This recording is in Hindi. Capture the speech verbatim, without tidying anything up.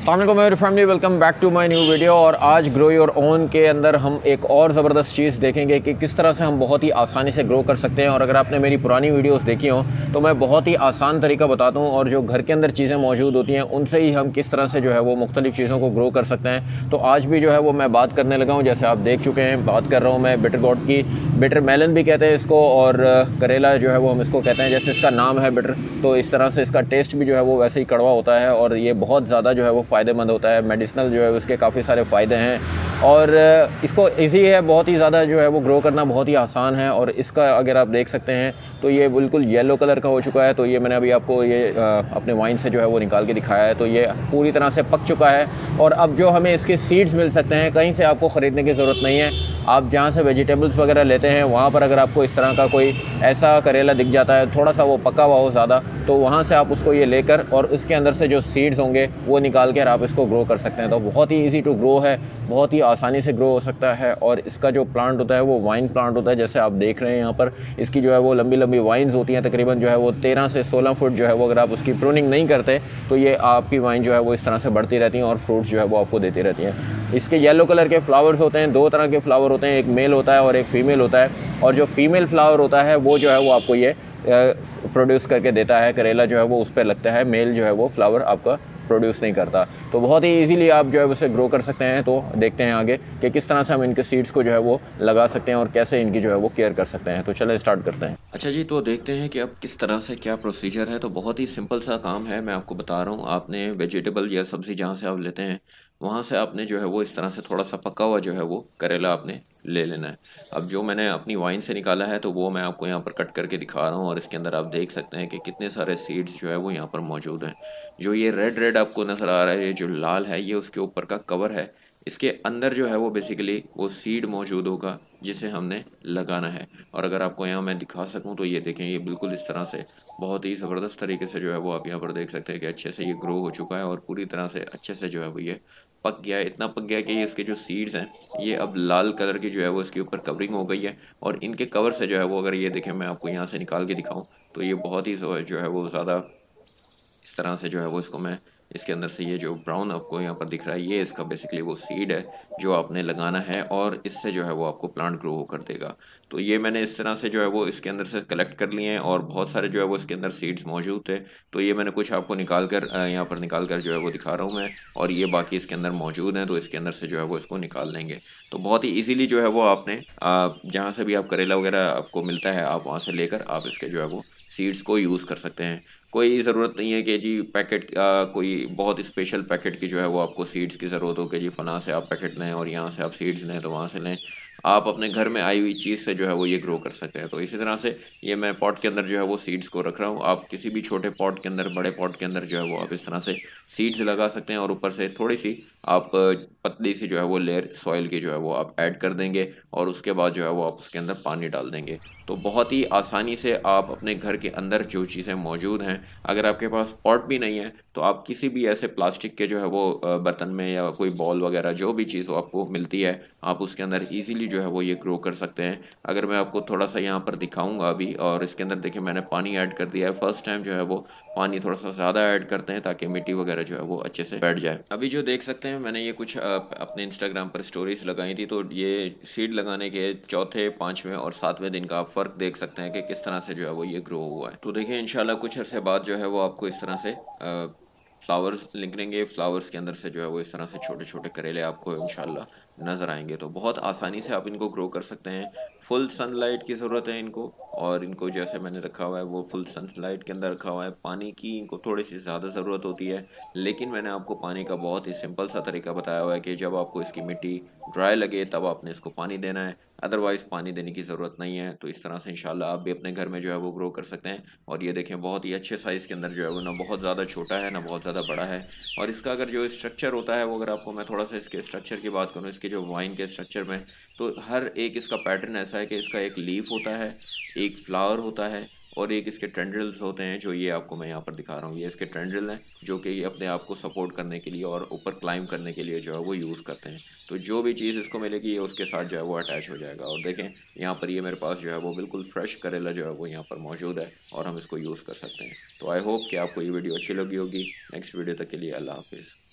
अस्सलाम वालेकुम मेरी family, welcome back to my new video. और आज ग्रो योर ओन के अंदर हम एक और ज़बरदस्त चीज़ देखेंगे कि किस तरह से हम बहुत ही आसानी से ग्रो कर सकते हैं। और अगर आपने मेरी पुरानी वीडियोस देखी हो तो मैं बहुत ही आसान तरीका बताता हूं, और जो घर के अंदर चीज़ें मौजूद होती हैं उनसे ही हम किस तरह से जो है वो मुख्तलिफ़ चीज़ों को ग्रो कर सकते हैं। तो आज भी जो है वो मैं बात करने लगा हूँ, जैसे आप देख चुके हैं, बात कर रहा हूँ मैं बिटर गोट की, बिटर मेलन भी कहते हैं इसको, और करेला जो है वो हम इसको कहते हैं, जैसे इसका नाम है बिटर। तो इस तरह से इसका टेस्ट भी जो है वो वैसे ही कड़वा होता है, और ये बहुत ज़्यादा जो है वो फ़ायदेमंद होता है। मेडिसिनल जो है उसके काफ़ी सारे फ़ायदे हैं, और इसको इजी है, बहुत ही ज़्यादा जो है वो ग्रो करना बहुत ही आसान है। और इसका अगर आप देख सकते हैं तो ये बिल्कुल येलो कलर का हो चुका है। तो ये मैंने अभी आपको ये अपने वाइन से जो है वो निकाल के दिखाया है। तो ये पूरी तरह से पक चुका है, और अब जो हमें इसके सीड्स मिल सकते हैं, कहीं से आपको ख़रीदने की ज़रूरत नहीं है। आप जहाँ से वेजिटेबल्स वगैरह लेते हैं वहाँ पर अगर आपको इस तरह का कोई ऐसा करेला दिख जाता है, थोड़ा सा वो पका हुआ हो ज़्यादा, तो वहाँ से आप उसको ये लेकर और उसके अंदर से जो सीड्स होंगे वो निकाल कर आप इसको ग्रो कर सकते हैं। तो बहुत ही ईजी टू ग्रो है, बहुत ही आसानी से ग्रो हो सकता है। और इसका जो प्लांट होता है वो वाइन प्लांट होता है, जैसे आप देख रहे हैं यहाँ पर इसकी जो है वो लंबी लंबी वाइन्स होती हैं, तकरीबन जो है वो तेरह से सोलह फुट जो है वो, अगर आप उसकी प्रूनिंग नहीं करते तो ये आपकी वाइन जो है वो इस तरह से बढ़ती रहती हैं और फ्रूट्स जो है वो आपको देती रहती हैं। इसके येलो कलर के फ्लावर्स होते हैं, दो तरह के फ्लावर होते हैं, एक मेल होता है और एक फ़ीमेल होता है। और जो फीमेल फ्लावर होता है वो जो है वो आपको ये प्रोड्यूस करके देता है, करेला जो है वो उस पर लगता है, मेल जो है वो फ्लावर आपका प्रोड्यूस नहीं करता। तो बहुत ही इजीली आप जो है उसे ग्रो कर सकते हैं। तो देखते हैं आगे कि किस तरह से हम इनके सीड्स को जो है वो लगा सकते हैं और कैसे इनकी जो है वो केयर कर सकते हैं। तो चलें स्टार्ट करते हैं। अच्छा जी, तो देखते हैं कि अब किस तरह से क्या प्रोसीजर है। तो बहुत ही सिंपल सा काम है, मैं आपको बता रहा हूँ। आपने वेजिटेबल या सब्ज़ी जहाँ से आप लेते हैं वहाँ से आपने जो है वो इस तरह से थोड़ा सा पका हुआ जो है वो करेला आपने ले लेना है। अब जो मैंने अपनी वाइन से निकाला है तो वो मैं आपको यहाँ पर कट करके दिखा रहा हूँ, और इसके अंदर आप देख सकते हैं कि कितने सारे सीड्स जो है वो यहाँ पर मौजूद हैं। जो ये रेड रेड आपको नज़र आ रहा है, ये जो लाल है, ये उसके ऊपर का कवर है, इसके अंदर जो है वो बेसिकली वो सीड मौजूद होगा जिसे हमने लगाना है। और अगर आपको यहाँ मैं दिखा सकूँ तो ये देखें, ये बिल्कुल इस तरह से बहुत ही ज़बरदस्त तरीके से जो है वो आप यहाँ पर देख सकते हैं कि अच्छे से ये ग्रो हो चुका है, और पूरी तरह से अच्छे से जो है वो ये पक गया है। इतना पक गया कि ये इसके जो सीड्स हैं ये अब लाल कलर की जो है वो इसके ऊपर कवरिंग हो गई है, और इनके कवर से जो है वो, अगर ये देखें मैं आपको यहाँ से निकाल के दिखाऊँ तो ये बहुत ही जो है वो ज़्यादा इस तरह से जो है वो इसको मैं इसके अंदर से, ये जो ब्राउन आपको यहाँ पर दिख रहा है, ये इसका बेसिकली वो सीड है जो आपने लगाना है, और इससे जो है वो आपको प्लांट ग्रो कर देगा। तो ये मैंने इस तरह से जो है वो इसके अंदर से कलेक्ट कर लिए हैं, और बहुत सारे जो है वो इसके अंदर सीड्स मौजूद थे। तो ये मैंने कुछ आपको निकाल कर यहाँ पर निकाल कर जो है वो दिखा रहा हूँ मैं, और ये बाकी इसके अंदर मौजूद हैं। तो इसके अंदर से जो है वो इसको निकाल लेंगे। तो बहुत ही ईजिली जो है वो आपने जहाँ से भी आप करेला वगैरह आपको मिलता है आप वहाँ से लेकर आप इसके जो है वो सीड्स को यूज़ कर सकते हैं। कोई ज़रूरत नहीं है कि जी पैकेट आ, कोई बहुत स्पेशल पैकेट की जो है वो आपको सीड्स की ज़रूरत हो कि जी फ़लाँ से आप पैकेट लें और यहाँ से आप सीड्स लें तो वहाँ से लें। आप अपने घर में आई हुई चीज़ से जो है वो ये ग्रो कर सकते हैं। तो इसी तरह से ये मैं पॉट के अंदर जो है वो सीड्स को रख रहा हूँ। आप किसी भी छोटे पॉट के अंदर, बड़े पॉट के अंदर जो है वो आप इस तरह से सीड्स लगा सकते हैं, और ऊपर से थोड़ी सी आप पतली सी जो है वो लेयर सॉइल की जो है वो आप ऐड कर देंगे, और उसके बाद जो है वो आप उसके अंदर पानी डाल देंगे। तो बहुत ही आसानी से आप अपने घर के अंदर जो चीज़ें मौजूद हैं, अगर आपके पास पॉट भी नहीं है तो आप किसी भी ऐसे प्लास्टिक के जो है वो बर्तन में या कोई बॉल वगैरह जो भी चीज़ आपको मिलती है आप उसके अंदर ईजीली जो है वो ये ग्रो कर सकते हैं। अगर मैं आपको थोड़ा सा यहाँ पर दिखाऊंगा अभी, और इसके अंदर देखिए मैंने पानी ऐड कर दिया है। फर्स्ट टाइम जो है वो पानी थोड़ा सा ज़्यादा ऐड करते हैं ताकि मिट्टी वगैरह जो है वो अच्छे से बैठ जाए। अभी जो देख सकते हैं मैंने ये कुछ अपने इंस्टाग्राम पर स्टोरीज लगाई थी, तो ये सीड लगाने के चौथे, पाँचवें और सातवें दिन का आप फ़र्क देख सकते हैं कि किस तरह से जो है वो ये ग्रो हुआ है। तो देखिए इंशाल्लाह कुछ अरसे बाद जो है वो आपको इस तरह से फ्लावर्स निकलेंगे, फ्लावर्स के अंदर से जो है वो इस तरह से छोटे छोटे करेले आपको इंशाल्लाह नज़र आएंगे। तो बहुत आसानी से आप इनको ग्रो कर सकते हैं। फुल सनलाइट की ज़रूरत है इनको, और इनको जैसे मैंने रखा हुआ है वो फुल सनलाइट के अंदर रखा हुआ है। पानी की इनको थोड़ी सी ज़्यादा ज़रूरत होती है, लेकिन मैंने आपको पानी का बहुत ही सिंपल सा तरीका बताया हुआ है कि जब आपको इसकी मिट्टी ड्राई लगे तब आपने इसको पानी देना है, अदरवाइज़ पानी देने की ज़रूरत नहीं है। तो इस तरह से इंशाल्लाह आप भी अपने घर में जो है वो ग्रो कर सकते हैं। और ये देखें बहुत ही अच्छे साइज़ के अंदर जो है वो, ना बहुत ज़्यादा छोटा है ना बहुत ज़्यादा बड़ा है। और इसका अगर जो स्ट्रक्चर होता है वो, अगर आपको मैं थोड़ा सा इसके स्ट्रक्चर की बात करूँ, इसके जो वाइन के स्ट्रक्चर में, तो हर एक इसका पैटर्न ऐसा है कि इसका एक लीफ होता है, एक फ्लावर होता है, और एक इसके टेंड्रिल्स होते हैं। जो ये आपको मैं यहाँ पर दिखा रहा हूँ ये इसके टेंड्रिल हैं, जो कि ये अपने आप को सपोर्ट करने के लिए और ऊपर क्लाइंब करने के लिए जो है वो यूज़ करते हैं। तो जो भी चीज़ इसको मिलेगी ये उसके साथ जो है वो अटैच हो जाएगा। और देखें यहाँ पर ये मेरे पास जो है वो बिल्कुल फ्रेश करेला जो है वो यहाँ पर मौजूद है, और हम इसको यूज़ कर सकते हैं। तो आई होप कि आपको ये वीडियो अच्छी लगी होगी। नेक्स्ट वीडियो तक के लिए अल्लाह हाफिज़।